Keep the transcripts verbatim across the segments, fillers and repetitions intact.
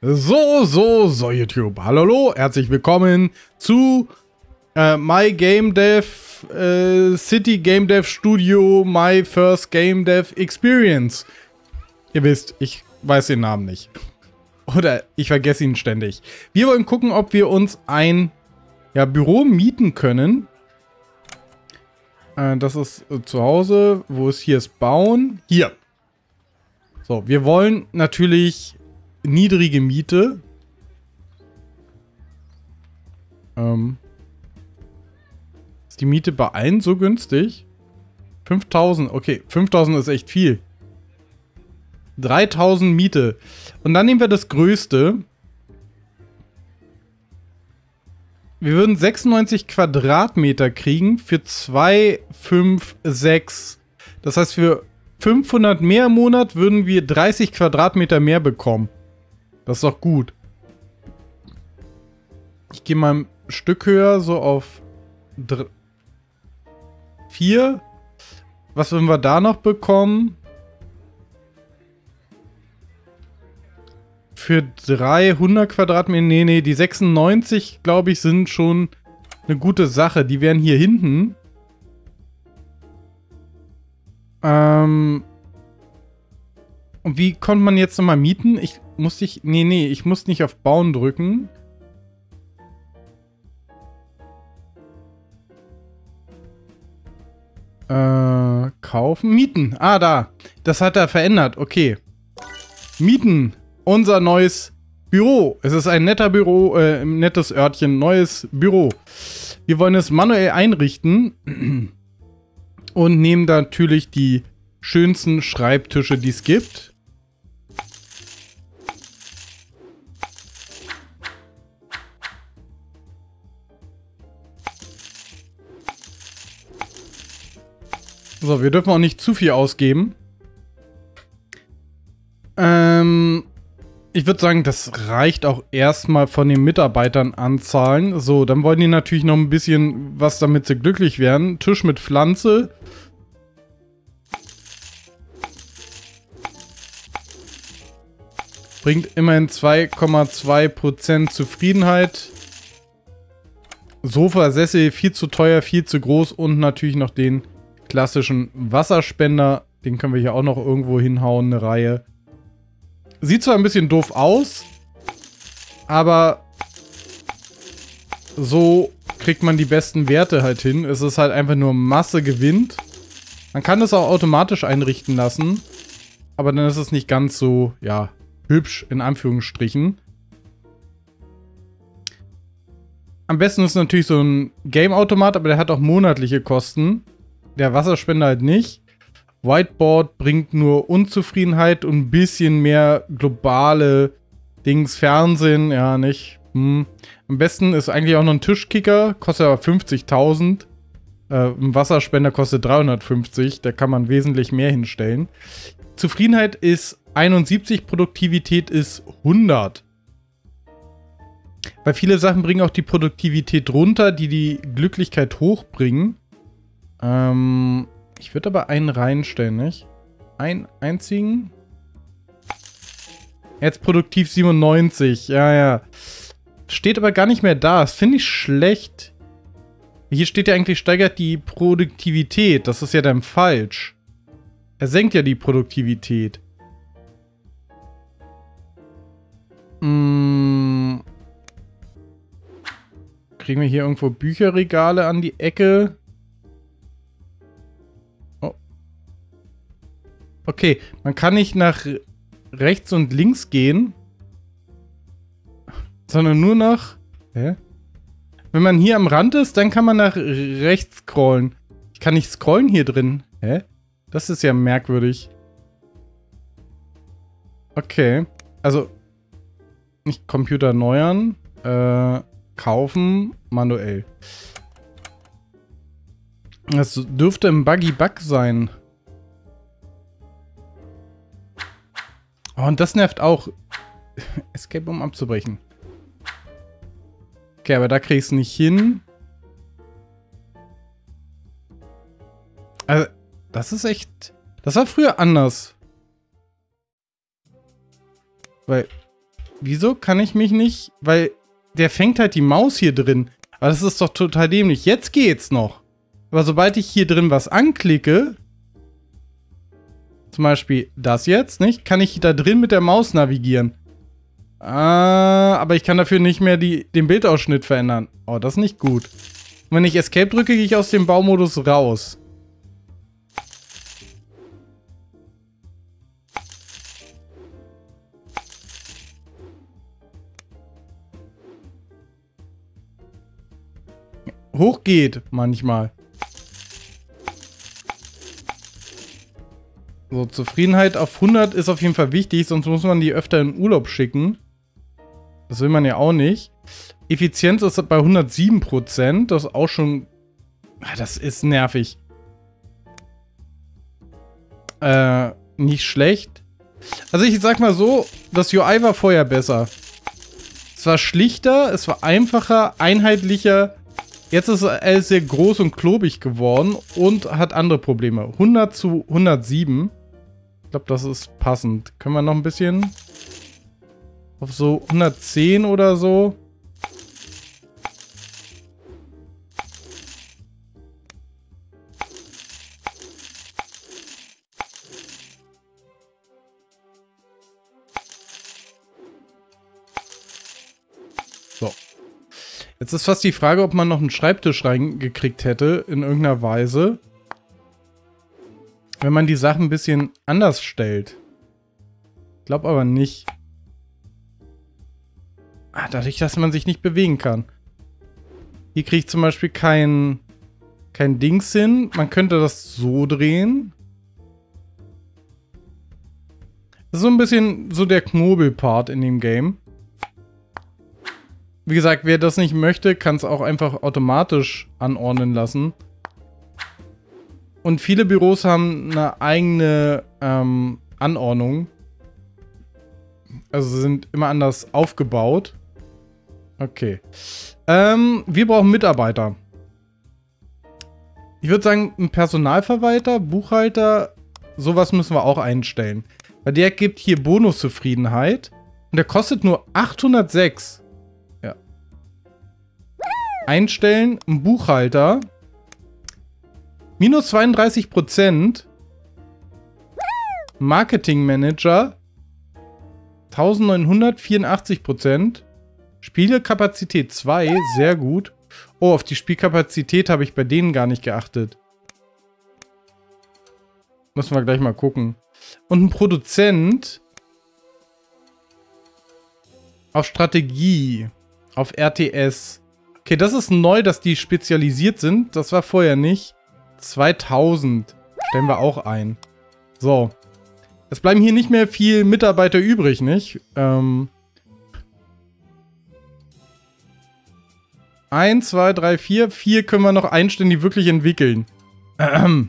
So, so, so, YouTube. Hallo, herzlich willkommen zu äh, My Game Dev äh, City Game Dev Studio, My First Game Dev Experience. Ihr wisst, ich weiß den Namen nicht. Oder ich vergesse ihn ständig. Wir wollen gucken, ob wir uns ein ja, Büro mieten können. Äh, das ist äh, zu Hause. Wo ist hier das Bauen? Hier. So, wir wollen natürlich niedrige Miete. Ähm. Ist die Miete bei allen so günstig? fünftausend, okay. fünftausend ist echt viel. dreitausend Miete. Und dann nehmen wir das Größte. Wir würden sechsundneunzig Quadratmeter kriegen für zwei, fünf, sechs. Das heißt, für fünfhundert mehr im Monat würden wir dreißig Quadratmeter mehr bekommen. Das ist doch gut. Ich gehe mal ein Stück höher, so auf vier. Was würden wir da noch bekommen? Für dreihundert Quadratmeter, nee, nee, die sechsundneunzig, glaube ich, sind schon eine gute Sache. Die wären hier hinten. Ähm. Und wie konnte man jetzt nochmal mieten? Ich musste ich, nee, nee, ich muss nicht auf Bauen drücken. Äh, kaufen, mieten. Ah, da. Das hat er verändert, okay. Mieten. Unser neues Büro. Es ist ein netter Büro, äh, ein nettes Örtchen, neues Büro. Wir wollen es manuell einrichten und nehmen natürlich die schönsten Schreibtische, die es gibt. So, wir dürfen auch nicht zu viel ausgeben. Ähm... Ich würde sagen, das reicht auch erstmal von den Mitarbeitern anzahlen. So, dann wollen die natürlich noch ein bisschen was, damit sie glücklich werden. Tisch mit Pflanze. Bringt immerhin zwei Komma zwei Prozent Zufriedenheit. Sofa, Sessel, viel zu teuer, viel zu groß. Und natürlich noch den klassischen Wasserspender. Den können wir hier auch noch irgendwo hinhauen, eine Reihe. Sieht zwar ein bisschen doof aus, aber so kriegt man die besten Werte halt hin. Es ist halt einfach nur Masse gewinnt. Man kann es auch automatisch einrichten lassen, aber dann ist es nicht ganz so, ja, hübsch in Anführungsstrichen. Am besten ist natürlich so ein Game-Automat, aber der hat auch monatliche Kosten. Der Wasserspender halt nicht. Whiteboard bringt nur Unzufriedenheit und ein bisschen mehr globale Dings. Fernsehen, ja, nicht. Hm. Am besten ist eigentlich auch noch ein Tischkicker. Kostet aber fünfzigtausend. Äh, ein Wasserspender kostet dreihundertfünfzig. Da kann man wesentlich mehr hinstellen. Zufriedenheit ist einundsiebzig. Produktivität ist hundert. Weil viele Sachen bringen auch die Produktivität runter, die die Glücklichkeit hochbringen. Ähm... Ich würde aber einen reinstellen, nicht? Einen einzigen. Jetzt produktiv siebenundneunzig. Ja, ja. Steht aber gar nicht mehr da. Das finde ich schlecht. Hier steht ja eigentlich, steigert die Produktivität. Das ist ja dann falsch. Er senkt ja die Produktivität. Hm. Kriegen wir hier irgendwo Bücherregale an die Ecke? Okay, man kann nicht nach rechts und links gehen, sondern nur nach... Hä? Wenn man hier am Rand ist, dann kann man nach rechts scrollen. Ich kann nicht scrollen hier drin. Hä? Das ist ja merkwürdig. Okay, also... Nicht Computer erneuern, äh, kaufen, manuell. Das dürfte im Buggy-Bug sein. Oh, und das nervt auch. Escape, um abzubrechen. Okay, aber da krieg ich es nicht hin. Also, das ist echt... Das war früher anders. Weil wieso kann ich mich nicht, weil der fängt halt die Maus hier drin. Aber das ist doch total dämlich. Jetzt geht's noch. Aber sobald ich hier drin was anklicke, zum Beispiel das jetzt, nicht, kann ich da drin mit der Maus navigieren. Ah, aber ich kann dafür nicht mehr die, den Bildausschnitt verändern. Oh, das ist nicht gut. Und wenn ich Escape drücke, gehe ich aus dem Baumodus raus. Hoch geht manchmal. So, Zufriedenheit auf hundert ist auf jeden Fall wichtig, sonst muss man die öfter in Urlaub schicken. Das will man ja auch nicht. Effizienz ist bei hundertsieben Prozent. Das ist auch schon... Ah, das ist nervig. Äh, nicht schlecht. Also ich sag mal so, das U I war vorher besser. Es war schlichter, es war einfacher, einheitlicher... Jetzt ist er sehr groß und klobig geworden und hat andere Probleme. hundert zu hundertsieben. Ich glaube, das ist passend. Können wir noch ein bisschen auf so hundertzehn oder so. Jetzt ist fast die Frage, ob man noch einen Schreibtisch reingekriegt hätte, in irgendeiner Weise. Wenn man die Sachen ein bisschen anders stellt. Ich glaube aber nicht. Ah, dadurch, dass man sich nicht bewegen kann. Hier kriege ich zum Beispiel kein, kein Dings hin. Man könnte das so drehen. Das ist so ein bisschen so der Knobelpart in dem Game. Wie gesagt, wer das nicht möchte, kann es auch einfach automatisch anordnen lassen. Und viele Büros haben eine eigene ähm, Anordnung. Also sind immer anders aufgebaut. Okay. Ähm, wir brauchen Mitarbeiter. Ich würde sagen, einen Personalverwalter, Buchhalter, sowas müssen wir auch einstellen. Weil der gibt hier Bonuszufriedenheit. Und der kostet nur achthundertsechs. Einstellen, ein Buchhalter. Minus zweiunddreißig Prozent. Marketing Manager. neunzehnhundertvierundachtzig Prozent. Spielekapazität zwei, sehr gut. Oh, auf die Spielkapazität habe ich bei denen gar nicht geachtet. Müssen wir gleich mal gucken. Und ein Produzent. Auf Strategie. Auf R T S. Okay, das ist neu, dass die spezialisiert sind. Das war vorher nicht. zweitausend stellen wir auch ein. So. Es bleiben hier nicht mehr viel Mitarbeiter übrig, nicht? Ähm. Eins, zwei, drei, vier. Vier können wir noch einstellen, die wirklich entwickeln. Ähm.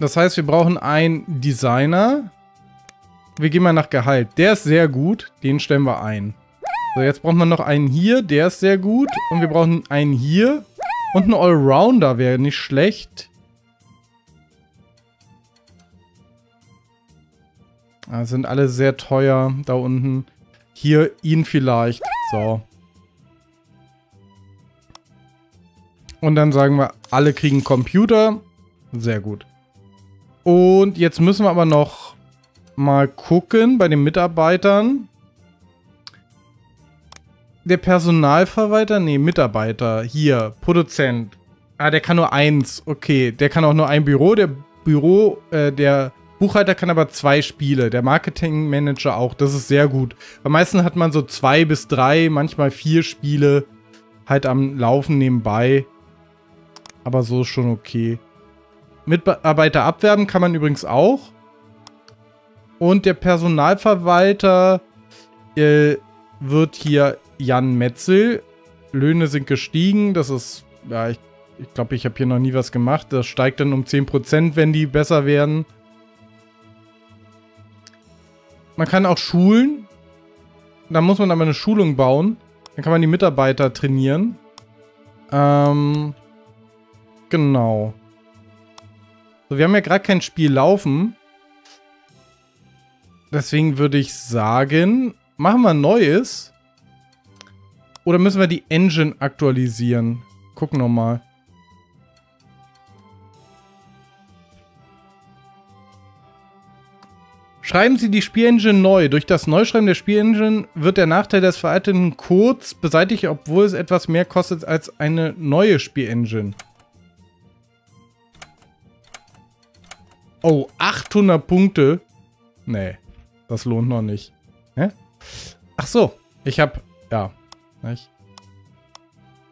Das heißt, wir brauchen einen Designer. Wir gehen mal nach Gehalt. Der ist sehr gut. Den stellen wir ein. So, jetzt brauchen wir noch einen hier. Der ist sehr gut. Und wir brauchen einen hier. Und einen Allrounder wäre nicht schlecht. Ah, sind alle sehr teuer. Da unten. Hier ihn vielleicht. So. Und dann sagen wir, alle kriegen Computer. Sehr gut. Und jetzt müssen wir aber noch... mal gucken bei den Mitarbeitern. Der Personalverwalter, nee, Mitarbeiter, hier, Produzent. Ah, der kann nur eins, okay, der kann auch nur ein Büro, der Büro, äh, der Buchhalter kann aber zwei Spiele, der Marketingmanager auch, das ist sehr gut. Am meisten hat man so zwei bis drei, manchmal vier Spiele halt am Laufen nebenbei, aber so ist schon okay. Mitarbeiter abwerben kann man übrigens auch. Und der Personalverwalter äh, wird hier Jan Metzel. Löhne sind gestiegen. Das ist, ja, ich glaube, ich, glaub, ich habe hier noch nie was gemacht. Das steigt dann um zehn Prozent, wenn die besser werden. Man kann auch schulen. Da muss man aber eine Schulung bauen. Dann kann man die Mitarbeiter trainieren. Ähm, genau. So, wir haben ja gerade kein Spiel laufen. Deswegen würde ich sagen, machen wir ein neues. Oder müssen wir die Engine aktualisieren? Gucken wir mal. Schreiben Sie die Spielengine neu. Durch das Neuschreiben der Spielengine wird der Nachteil des veralteten Codes beseitigt, obwohl es etwas mehr kostet als eine neue Spielengine. Oh, achthundert Punkte. Nee, das lohnt noch nicht. Hä? Ach so, ich hab... Ja, nicht?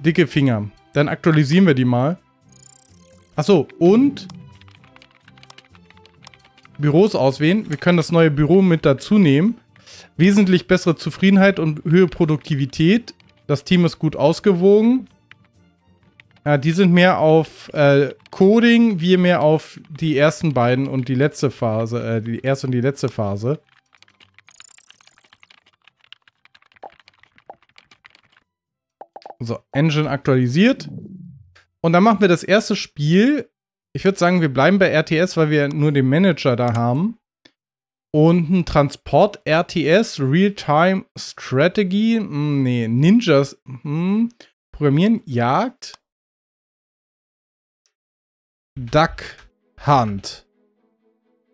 Dicke Finger. Dann aktualisieren wir die mal. Ach so, und... Büros auswählen. Wir können das neue Büro mit dazu nehmen. Wesentlich bessere Zufriedenheit und höhere Produktivität. Das Team ist gut ausgewogen. Ja, die sind mehr auf äh, Coding, wir mehr auf die ersten beiden und die letzte Phase, äh, die erste und die letzte Phase. So, Engine aktualisiert. Und dann machen wir das erste Spiel. Ich würde sagen, wir bleiben bei R T S, weil wir nur den Manager da haben. Und ein Transport-R T S, Real-Time-Strategy, hm, nee, Ninjas, hm. Programmieren, Jagd, Duck Hunt.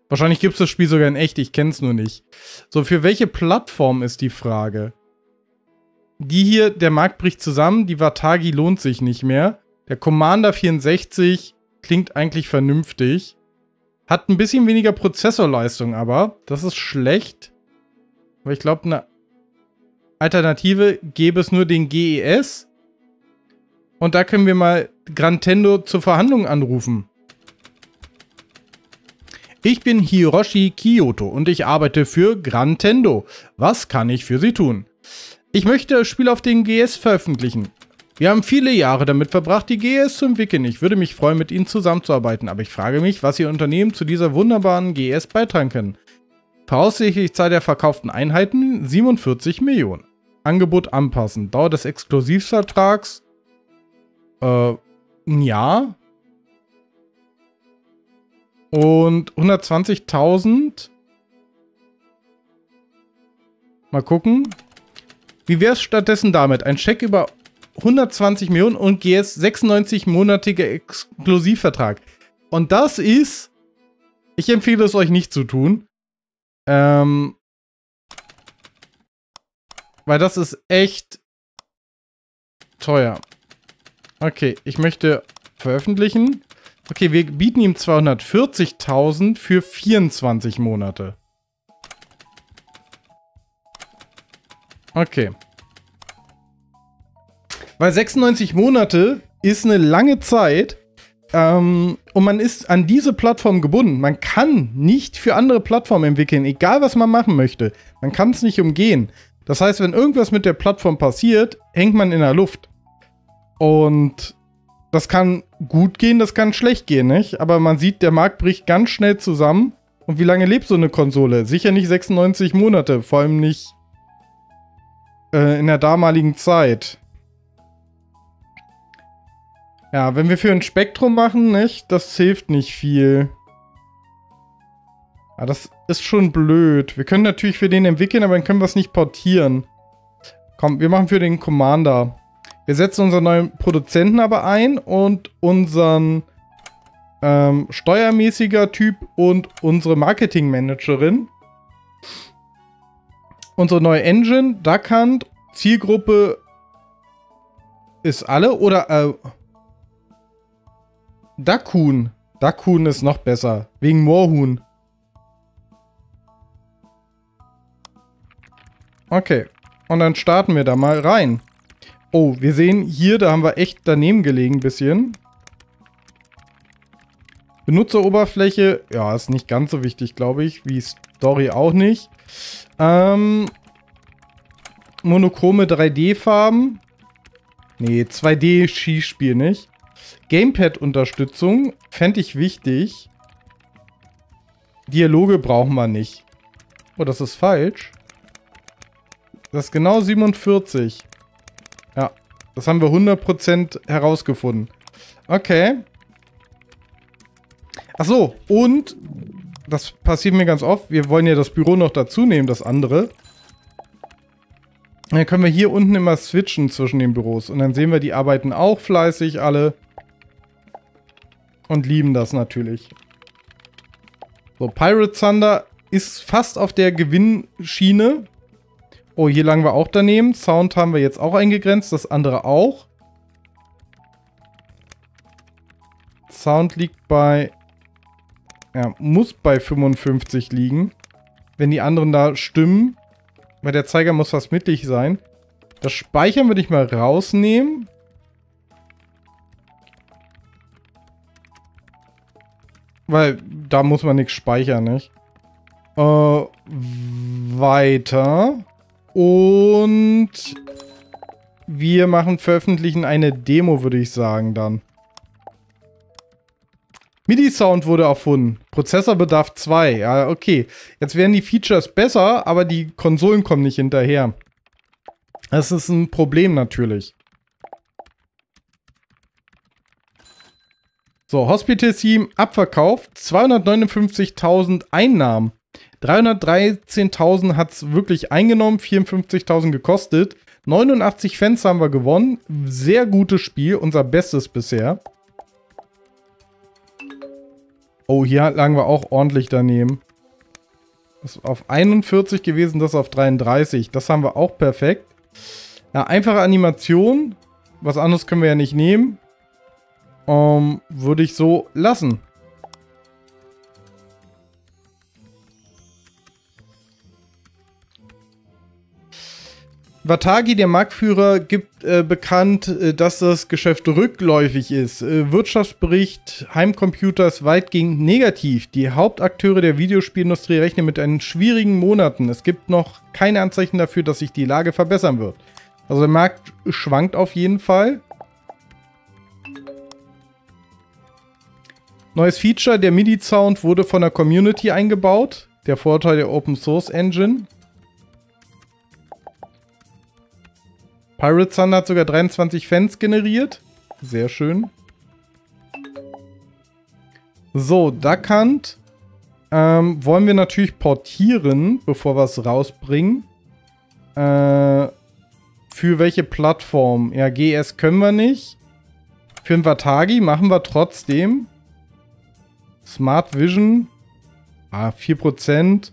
Wahrscheinlich gibt es das Spiel sogar in echt, ich kenne es nur nicht. So, für welche Plattform ist die Frage? Die hier, der Markt bricht zusammen, die Watagi lohnt sich nicht mehr. Der Commander vierundsechzig... Klingt eigentlich vernünftig. Hat ein bisschen weniger Prozessorleistung, aber das ist schlecht. Aber ich glaube, eine Alternative gäbe es nur den G E S. Und da können wir mal Grantendo zur Verhandlung anrufen. Ich bin Hiroshi Kyoto und ich arbeite für Grantendo. Was kann ich für Sie tun? Ich möchte das Spiel auf den G S veröffentlichen. Wir haben viele Jahre damit verbracht, die G S zu entwickeln. Ich würde mich freuen, mit Ihnen zusammenzuarbeiten, aber ich frage mich, was Ihr Unternehmen zu dieser wunderbaren G S beitragen können. Voraussichtlich Zahl der verkauften Einheiten siebenundvierzig Millionen. Angebot anpassen. Dauer des Exklusivvertrags äh, ein Jahr. Und hundertzwanzigtausend. Mal gucken. Wie wäre es stattdessen damit? Ein Scheck über hundertzwanzig Millionen und G S sechsundneunzig monatiger Exklusivvertrag. Und das ist... Ich empfehle es euch nicht zu tun. Ähm, weil das ist echt teuer. Okay, ich möchte veröffentlichen. Okay, wir bieten ihm zweihundertvierzigtausend für vierundzwanzig Monate. Okay. Weil sechsundneunzig Monate ist eine lange Zeit ähm, und man ist an diese Plattform gebunden. Man kann nicht für andere Plattformen entwickeln, egal was man machen möchte. Man kann es nicht umgehen. Das heißt, wenn irgendwas mit der Plattform passiert, hängt man in der Luft. Und das kann gut gehen, das kann schlecht gehen, nicht? Aber man sieht, der Markt bricht ganz schnell zusammen. Und wie lange lebt so eine Konsole? Sicher nicht sechsundneunzig Monate, vor allem nicht äh, in der damaligen Zeit. Ja, wenn wir für ein Spektrum machen, nicht? Das hilft nicht viel. Ja, das ist schon blöd. Wir können natürlich für den entwickeln, aber dann können wir es nicht portieren. Komm, wir machen für den Commander. Wir setzen unseren neuen Produzenten aber ein und unseren ähm, steuermäßiger Typ und unsere Marketingmanagerin. Unsere neue Engine, Duck Hunt, Zielgruppe ist alle oder... Äh, Duck Huhn. Duck Huhn ist noch besser. Wegen Moorhuhn. Okay. Und dann starten wir da mal rein. Oh, wir sehen hier, da haben wir echt daneben gelegen ein bisschen. Benutzeroberfläche. Ja, ist nicht ganz so wichtig, glaube ich. Wie Story auch nicht. Ähm, monochrome drei D Farben. Nee, zwei D Schießspiel nicht. Gamepad-Unterstützung fände ich wichtig. Dialoge brauchen wir nicht. Oh, das ist falsch. Das ist genau siebenundvierzig. Ja, das haben wir hundert Prozent herausgefunden. Okay. Achso, und Das passiert mir ganz oft. Wir wollen ja das Büro noch dazu nehmen, das andere. Dann können wir hier unten immer switchen zwischen den Büros. Und dann sehen wir, die arbeiten auch fleißig alle. Und lieben das natürlich. So, Pirate Thunder ist fast auf der Gewinnschiene. Oh, hier lagen wir auch daneben. Sound haben wir jetzt auch eingegrenzt, das andere auch. Sound liegt bei... Ja, muss bei fünfundfünfzig liegen. Wenn die anderen da stimmen. Weil der Zeiger muss fast mittig sein. Das Speichern würde ich mal rausnehmen. Weil da muss man nichts speichern, nicht? Äh, weiter. Und wir machen veröffentlichen eine Demo, würde ich sagen, dann. MIDI-Sound wurde erfunden. Prozessorbedarf zwei. Ja, okay. Jetzt werden die Features besser, aber die Konsolen kommen nicht hinterher. Das ist ein Problem natürlich. So, Hospital Team abverkauft. zweihundertneunundfünfzigtausend Einnahmen. dreihundertdreizehntausend hat es wirklich eingenommen, vierundfünfzigtausend gekostet. neunundachtzig Fans haben wir gewonnen. Sehr gutes Spiel, unser bestes bisher. Oh, hier lagen wir auch ordentlich daneben. Das ist auf einundvierzig gewesen, das auf dreiunddreißig. Das haben wir auch perfekt. Ja, einfache Animation. Was anderes können wir ja nicht nehmen. Ähm, würde ich so lassen. Vatagi, der Marktführer, gibt äh, bekannt, äh, dass das Geschäft rückläufig ist. Äh, Wirtschaftsbericht Heimcomputer ist weitgehend negativ. Die Hauptakteure der Videospielindustrie rechnen mit einem schwierigen Monaten. Es gibt noch keine Anzeichen dafür, dass sich die Lage verbessern wird. Also der Markt schwankt auf jeden Fall. Neues Feature, der MIDI-Sound wurde von der Community eingebaut. Der Vorteil der Open-Source-Engine. Pirate Thunder hat sogar dreiundzwanzig Fans generiert. Sehr schön. So, Duck Hunt ähm, wollen wir natürlich portieren, bevor wir es rausbringen. Äh, für welche Plattform? Ja, G S können wir nicht. Für ein Vatagi machen wir trotzdem. Smart Vision. Ah, vier Prozent.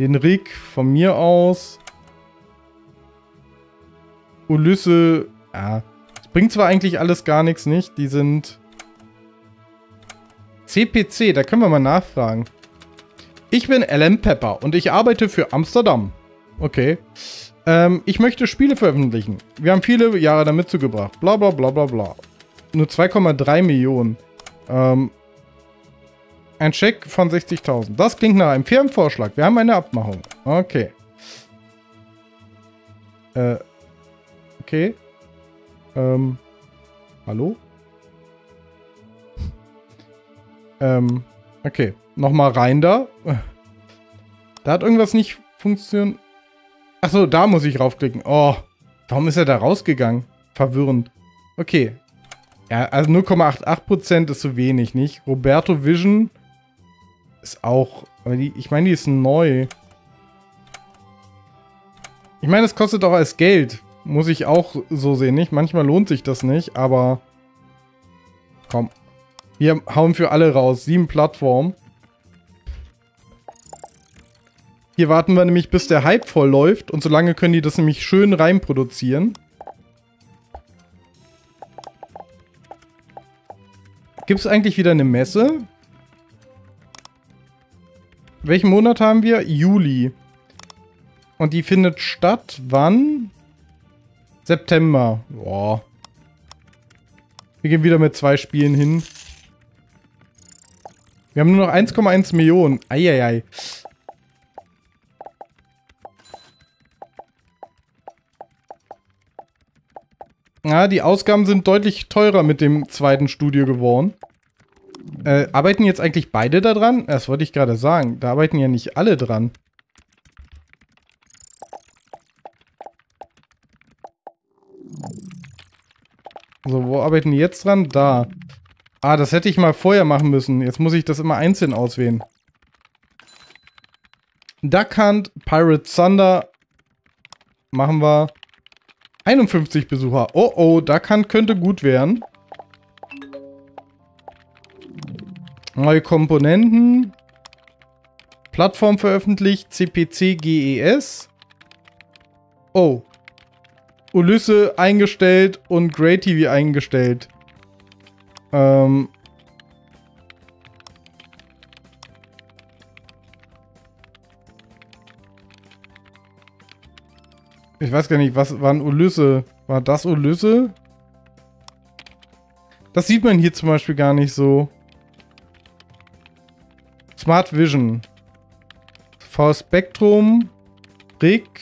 Den Rick von mir aus. Ulysse, ja, das bringt zwar eigentlich alles gar nichts, nicht? Die sind... C P C, da können wir mal nachfragen. Ich bin Alan Pepper und ich arbeite für Amsterdam. Okay. Ähm, ich möchte Spiele veröffentlichen. Wir haben viele Jahre damit zugebracht. Bla bla bla bla bla. Nur zwei Komma drei Millionen. Ähm, ein Scheck von sechzigtausend. Das klingt nach einem fairen Vorschlag. Wir haben eine Abmachung. Okay. Äh... Okay. Ähm. Hallo? ähm. Okay. Nochmal rein da. Da hat irgendwas nicht funktioniert. Achso, da muss ich raufklicken. Oh. Warum ist er da rausgegangen? Verwirrend. Okay. Ja, also null Komma achtundachtzig Prozent ist zu wenig, nicht? Roberto Vision ist auch... Aber die, ich meine, die ist neu. Ich meine, das kostet auch als Geld. Muss ich auch so sehen, nicht? Manchmal lohnt sich das nicht, aber... Komm. Wir hauen für alle raus. Sieben Plattformen. Hier warten wir nämlich, bis der Hype voll läuft. Und solange können die das nämlich schön reinproduzieren. Gibt es eigentlich wieder eine Messe? Welchen Monat haben wir? Juli. Und die findet statt wann? September. Boah. Wir gehen wieder mit zwei Spielen hin. Wir haben nur noch eins Komma eins Millionen. Eieiei. Ja, die Ausgaben sind deutlich teurer mit dem zweiten Studio geworden. Äh, arbeiten jetzt eigentlich beide da dran? Das wollte ich gerade sagen. Da arbeiten ja nicht alle dran. So, wo arbeiten die jetzt dran? Da. Ah, das hätte ich mal vorher machen müssen. Jetzt muss ich das immer einzeln auswählen. Duck Hunt, Pirate Thunder machen wir. einundfünfzig Besucher. Oh oh, Duck Hunt könnte gut werden. Neue Komponenten. Plattform veröffentlicht. C P C, G S. Oh. Ulysse eingestellt und Great T V eingestellt. Ähm. Ich weiß gar nicht, was war ein Ulysse? War das Ulysse? Das sieht man hier zum Beispiel gar nicht so. Smart Vision. V-Spectrum. Rick.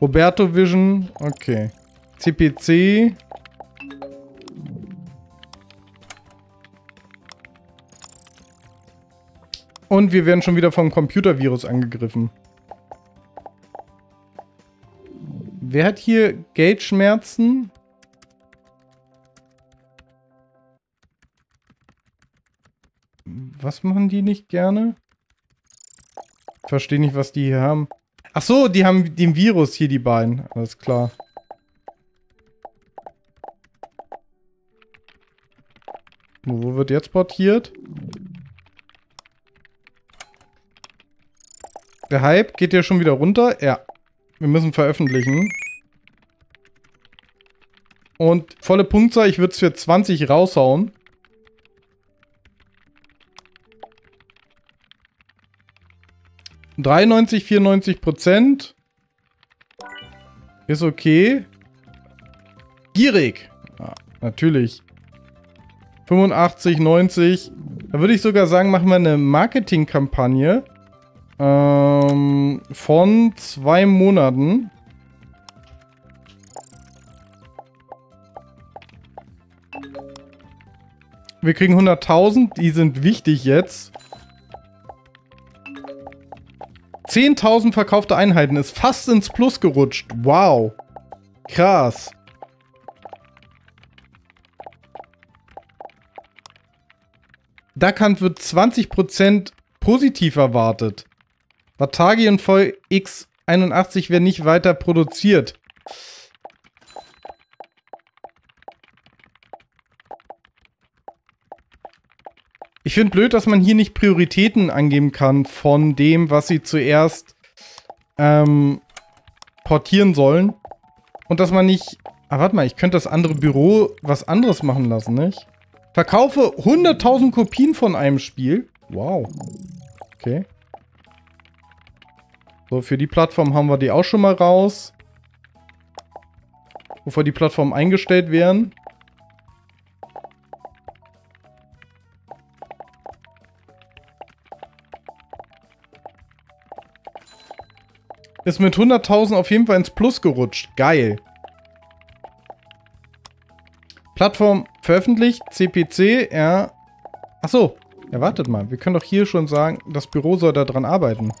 Roberto Vision. Okay. C P C. Und wir werden schon wieder vom Computervirus angegriffen. Wer hat hier Geldschmerzen? Was machen die nicht gerne? Ich verstehe nicht, was die hier haben. Ach so, die haben den Virus hier, die beiden. Alles klar. Wo wird jetzt portiert? Der Hype geht ja schon wieder runter. Ja. Wir müssen veröffentlichen. Und volle Punktzahl, ich würde es für zwanzig raushauen. dreiundneunzig, vierundneunzig Prozent. Ist okay. Gierig. Ja, natürlich. fünfundachtzig, neunzig. Da würde ich sogar sagen, machen wir eine Marketingkampagne. Ähm, von zwei Monaten. Wir kriegen hunderttausend, die sind wichtig jetzt. zehntausend verkaufte Einheiten, ist fast ins Plus gerutscht. Wow. Krass. Duck Hunt wird zwanzig Prozent positiv erwartet. Vatagi und V X einundachtzig werden nicht weiter produziert. Ich finde blöd, dass man hier nicht Prioritäten angeben kann von dem, was sie zuerst ähm, portieren sollen. Und dass man nicht... Ah, warte mal, ich könnte das andere Büro was anderes machen lassen, nicht? Verkaufe hunderttausend Kopien von einem Spiel. Wow. Okay. So, für die Plattform haben wir die auch schon mal raus. Wovor die Plattformen eingestellt werden. Ist mit hunderttausend auf jeden Fall ins Plus gerutscht. Geil. Plattform veröffentlicht. C P C, ja. Achso, ja, wartet mal. Wir können doch hier schon sagen, das Büro soll da dran arbeiten.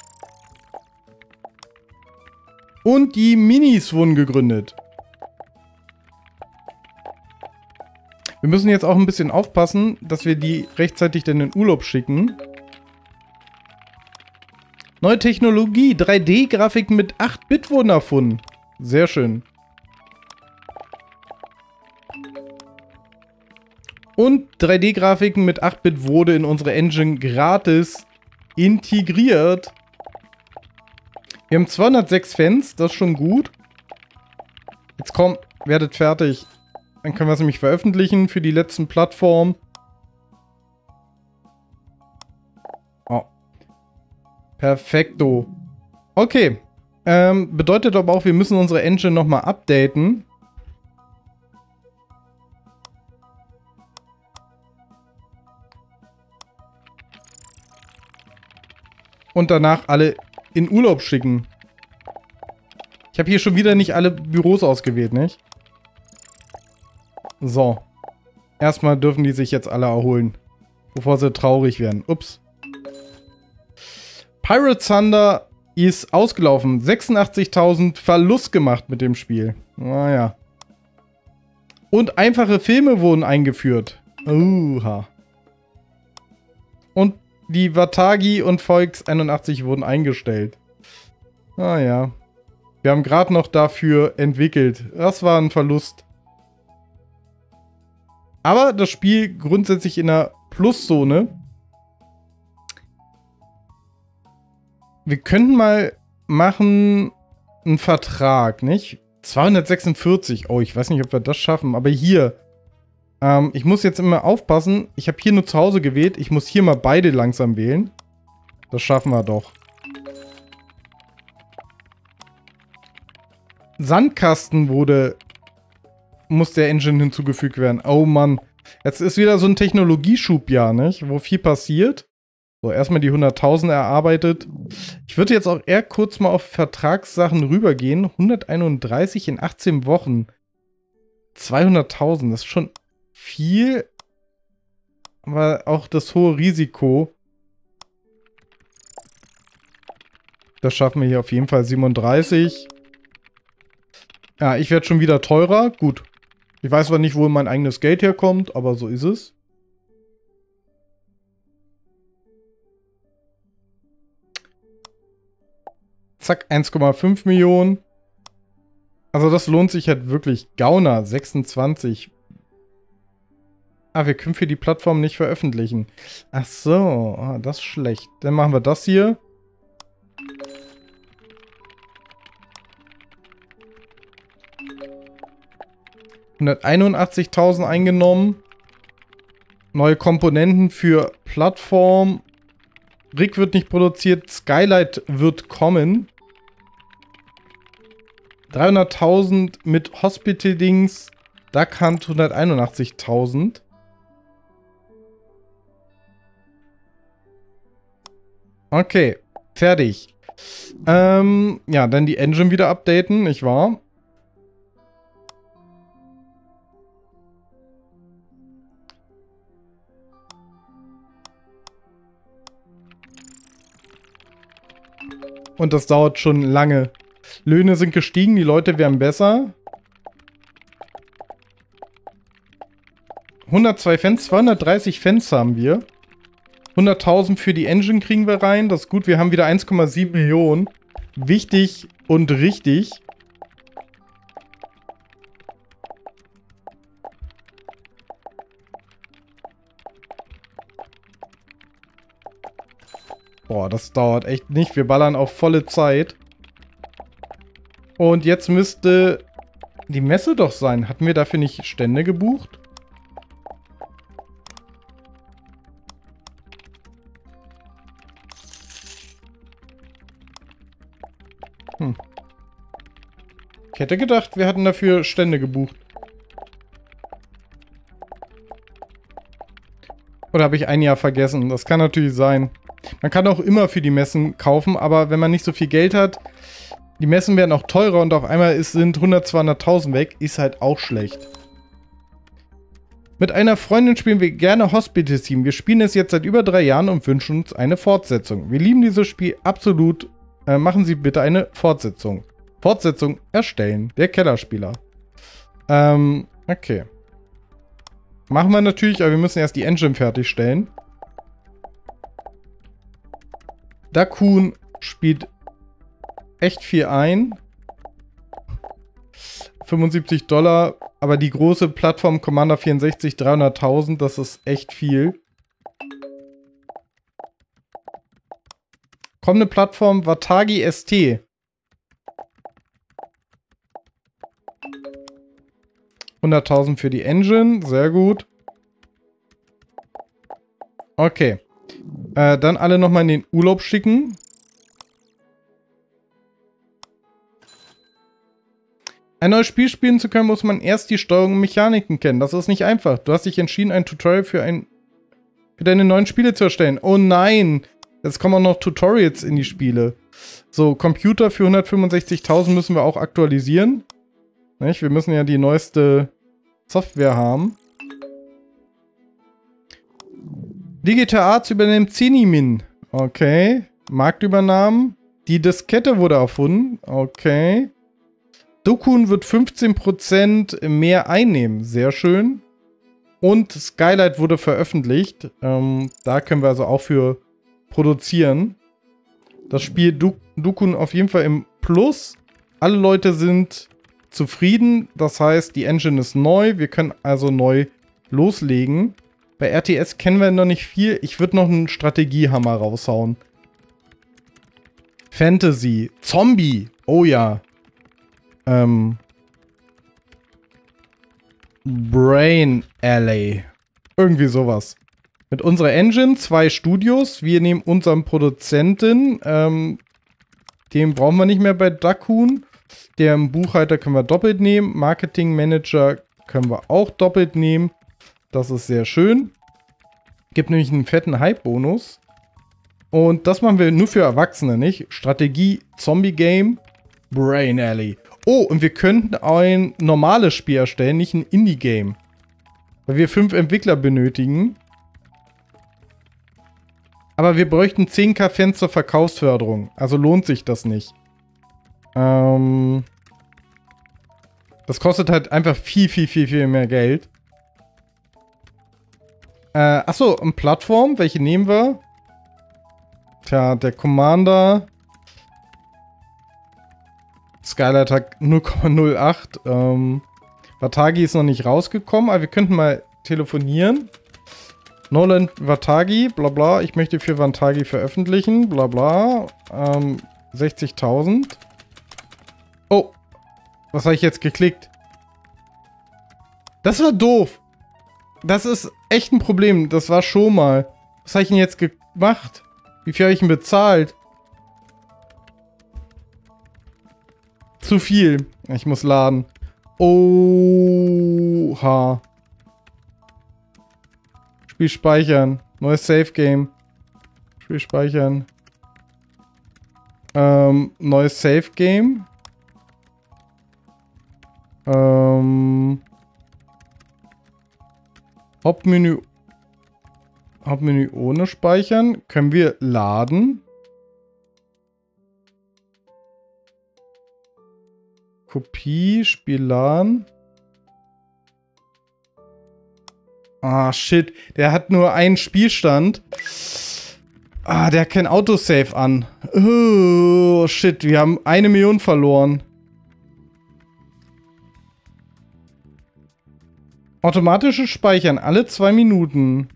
Und die Minis wurden gegründet. Wir müssen jetzt auch ein bisschen aufpassen, dass wir die rechtzeitig dann in den Urlaub schicken. Neue Technologie, drei D Grafiken mit acht Bit wurden erfunden. Sehr schön. Und drei D Grafiken mit acht Bit wurde in unsere Engine gratis integriert. Wir haben zweihundertsechs Fans, das ist schon gut. Jetzt komm, werdet fertig. Dann können wir es nämlich veröffentlichen für die letzten Plattformen. Oh. Perfekto. Okay. Ähm, bedeutet aber auch, wir müssen unsere Engine nochmal updaten. Und danach alle... in Urlaub schicken. Ich habe hier schon wieder nicht alle Büros ausgewählt, nicht? So. Erstmal dürfen die sich jetzt alle erholen. Bevor sie traurig werden. Ups. Pirate Thunder ist ausgelaufen. sechsundachtzigtausend Verlust gemacht mit dem Spiel. Naja. Und einfache Filme wurden eingeführt. Uha. Und die Watagi und V X einundachtzig wurden eingestellt. Ah ja. Wir haben gerade noch dafür entwickelt. Das war ein Verlust. Aber das Spiel grundsätzlich in der Pluszone. Wir könnten mal machen einen Vertrag, nicht? zweihundertsechsundvierzig. Oh, ich weiß nicht, ob wir das schaffen. Aber hier. Ähm, ich muss jetzt immer aufpassen. Ich habe hier nur zu Hause gewählt. Ich muss hier mal beide langsam wählen. Das schaffen wir doch. Sandkasten wurde... muss der Engine hinzugefügt werden. Oh Mann. Jetzt ist wieder so ein Technologieschub, ja, nicht? Wo viel passiert. So, erstmal die hunderttausend erarbeitet. Ich würde jetzt auch eher kurz mal auf Vertragssachen rübergehen. hunderteinunddreißig in achtzehn Wochen. zweihunderttausend, das ist schon viel. Aber auch das hohe Risiko. Das schaffen wir hier auf jeden Fall. siebenunddreißig. Ja, ich werde schon wieder teurer. Gut. Ich weiß zwar nicht, wo mein eigenes Geld herkommt, aber so ist es. Zack, eins Komma fünf Millionen. Also das lohnt sich halt wirklich. Gauner, sechsundzwanzig. Ah, wir können für die Plattform nicht veröffentlichen. Ach so, ah, das ist schlecht. Dann machen wir das hier. hunderteinundachtzigtausend eingenommen. Neue Komponenten für Plattform. Rick wird nicht produziert. Skylight wird kommen. dreihunderttausend mit Hospital-Dings. Duck Hunt hunderteinundachtzigtausend. Okay, fertig. Ähm, ja, dann die Engine wieder updaten, nicht wahr? Und das dauert schon lange. Löhne sind gestiegen, die Leute werden besser. hundertzwei Fans, zweihundertdreißig Fans haben wir. hunderttausend für die Engine kriegen wir rein. Das ist gut, wir haben wieder eins Komma sieben Millionen. Wichtig und richtig. Boah, das dauert echt nicht. Wir ballern auf volle Zeit. Und jetzt müsste die Messe doch sein. Hatten wir dafür nicht Stände gebucht? Hm. Ich hätte gedacht, wir hatten dafür Stände gebucht. Oder habe ich ein Jahr vergessen? Das kann natürlich sein. Man kann auch immer für die Messen kaufen, aber wenn man nicht so viel Geld hat, die Messen werden auch teurer und auf einmal ist, sind hunderttausend, zweihunderttausend weg, ist halt auch schlecht. Mit einer Freundin spielen wir gerne Hospital Team. Wir spielen es jetzt seit über drei Jahren und wünschen uns eine Fortsetzung. Wir lieben dieses Spiel absolut. Äh, machen Sie bitte eine Fortsetzung. Fortsetzung erstellen. Der Kellerspieler. Ähm, okay. Machen wir natürlich, aber wir müssen erst die Engine fertigstellen. Dakun spielt echt viel ein. fünfundsiebzig Dollar. Aber die große Plattform Commander vierundsechzig, dreihunderttausend, das ist echt viel. Kommende Plattform Vatagi S T. hunderttausend für die Engine. Sehr gut. Okay. Äh, dann alle nochmal in den Urlaub schicken. Ein neues Spiel spielen zu können, muss man erst die Steuerung und Mechaniken kennen. Das ist nicht einfach. Du hast dich entschieden, ein Tutorial für, ein, für deine neuen Spiele zu erstellen. Oh nein! Jetzt kommen auch noch Tutorials in die Spiele. So, Computer für hundertfünfundsechzigtausend müssen wir auch aktualisieren. Nicht? Wir müssen ja die neueste Software haben. Digital Arts übernimmt Zenimin. Okay. Marktübernahmen. Die Diskette wurde erfunden. Okay. Dokun wird fünfzehn Prozent mehr einnehmen. Sehr schön. Und Skylight wurde veröffentlicht. Ähm, da können wir also auch für produzieren. Das Spiel Duk Dukun auf jeden Fall im Plus. Alle Leute sind zufrieden. Das heißt, die Engine ist neu. Wir können also neu loslegen. Bei R T S kennen wir noch nicht viel. Ich würde noch einen Strategiehammer raushauen. Fantasy. Zombie. Oh ja. Ähm. Brain Alley. Irgendwie sowas. Mit unserer Engine, zwei Studios. Wir nehmen unseren Produzenten. Ähm, den brauchen wir nicht mehr bei Duck Hunt. Den Buchhalter können wir doppelt nehmen. Marketing Manager können wir auch doppelt nehmen. Das ist sehr schön. Gibt nämlich einen fetten Hype-Bonus. Und das machen wir nur für Erwachsene, nicht? Strategie, Zombie-Game, Brain Alley. Oh, und wir könnten ein normales Spiel erstellen, nicht ein Indie-Game. Weil wir fünf Entwickler benötigen. Aber wir bräuchten zehntausend Fans zur Verkaufsförderung. Also lohnt sich das nicht. Ähm das kostet halt einfach viel, viel, viel, viel mehr Geld. Äh, achso, eine Plattform. Welche nehmen wir? Tja, der Commander... Skylighter null Komma null acht. Ähm, Vatagi ist noch nicht rausgekommen, aber wir könnten mal telefonieren. Nolan Vatagi, bla bla. Ich möchte für Vatagi veröffentlichen, bla bla. Ähm, sechzigtausend. Oh, was habe ich jetzt geklickt? Das war doof. Das ist echt ein Problem. Das war schon mal. Was habe ich denn jetzt gemacht? Wie viel habe ich denn bezahlt? Zu viel. Ich muss laden. Oha. Spiel speichern. Neues Save Game. Spiel speichern. Ähm, neues Save Game. Ähm. Hauptmenü. Hauptmenü ohne Speichern. Können wir laden? Kopie, Spielan. Ah, shit. Der hat nur einen Spielstand. Ah, der hat kein Autosave an. Oh, shit. Wir haben eine Million verloren. Automatisches Speichern alle zwei Minuten.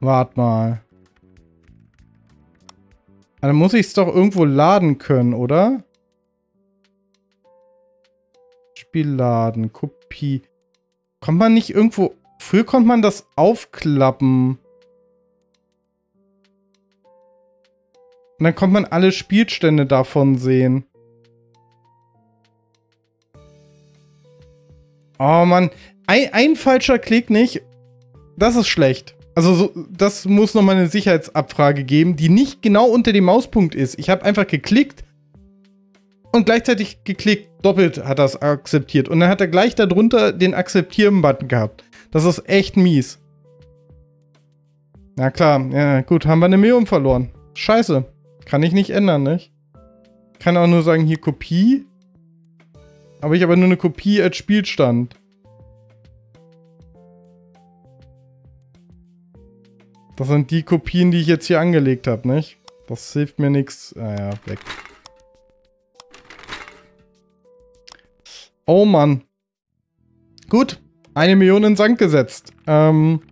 Wart mal. Dann muss ich es doch irgendwo laden können, oder? Spiel laden, Kopie. Kommt man nicht irgendwo... Früher konnte man das aufklappen. Und dann konnte man alle Spielstände davon sehen. Oh Mann. Ein, ein falscher Klick nicht. Das ist schlecht. Also so, das muss nochmal eine Sicherheitsabfrage geben, die nicht genau unter dem Mauspunkt ist. Ich habe einfach geklickt und gleichzeitig geklickt. Doppelt hat er es akzeptiert. Und dann hat er gleich darunter den Akzeptieren-Button gehabt. Das ist echt mies. Na klar, ja gut, haben wir eine Million verloren. Scheiße, kann ich nicht ändern, nicht? Kann auch nur sagen, hier Kopie. Habe ich aber nur eine Kopie als Spielstand. Das sind die Kopien, die ich jetzt hier angelegt habe, nicht? Das hilft mir nichts. Ah ja, weg. Oh Mann. Gut. Eine Million in den Sand gesetzt. Ähm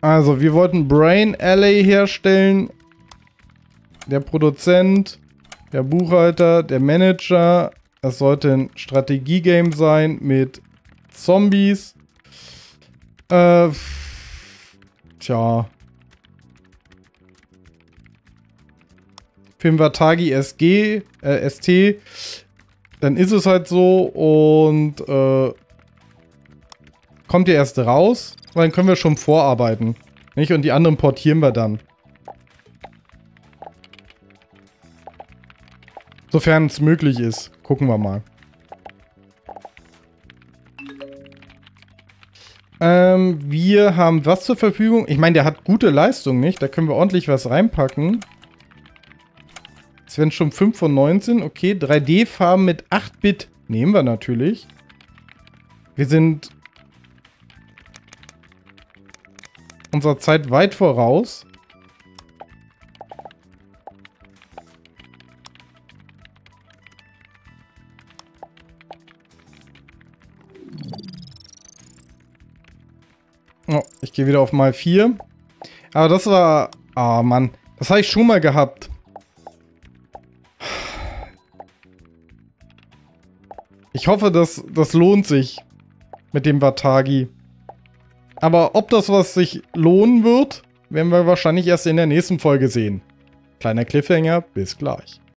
also, wir wollten Brain Alley herstellen. Der Produzent, der Buchhalter, der Manager. Es sollte ein Strategiegame sein mit Zombies. Äh, tja. Film Vatagi S G, äh, S T. Dann ist es halt so und äh, kommt ihr erst raus, weil dann können wir schon vorarbeiten. Nicht? Und die anderen portieren wir dann. Sofern es möglich ist. Gucken wir mal. Ähm, wir haben was zur Verfügung. Ich meine, der hat gute Leistung, nicht? Da können wir ordentlich was reinpacken. Es werden schon fünf von neunzehn. Okay, drei D-Farben mit acht Bit nehmen wir natürlich. Wir sind unserer Zeit weit voraus. Oh, ich gehe wieder auf mal vier. Aber das war... Ah, Mann. Das habe ich schon mal gehabt. Ich hoffe, dass das lohnt sich mit dem Vatagi. Aber ob das was sich lohnen wird, werden wir wahrscheinlich erst in der nächsten Folge sehen. Kleiner Cliffhanger, bis gleich.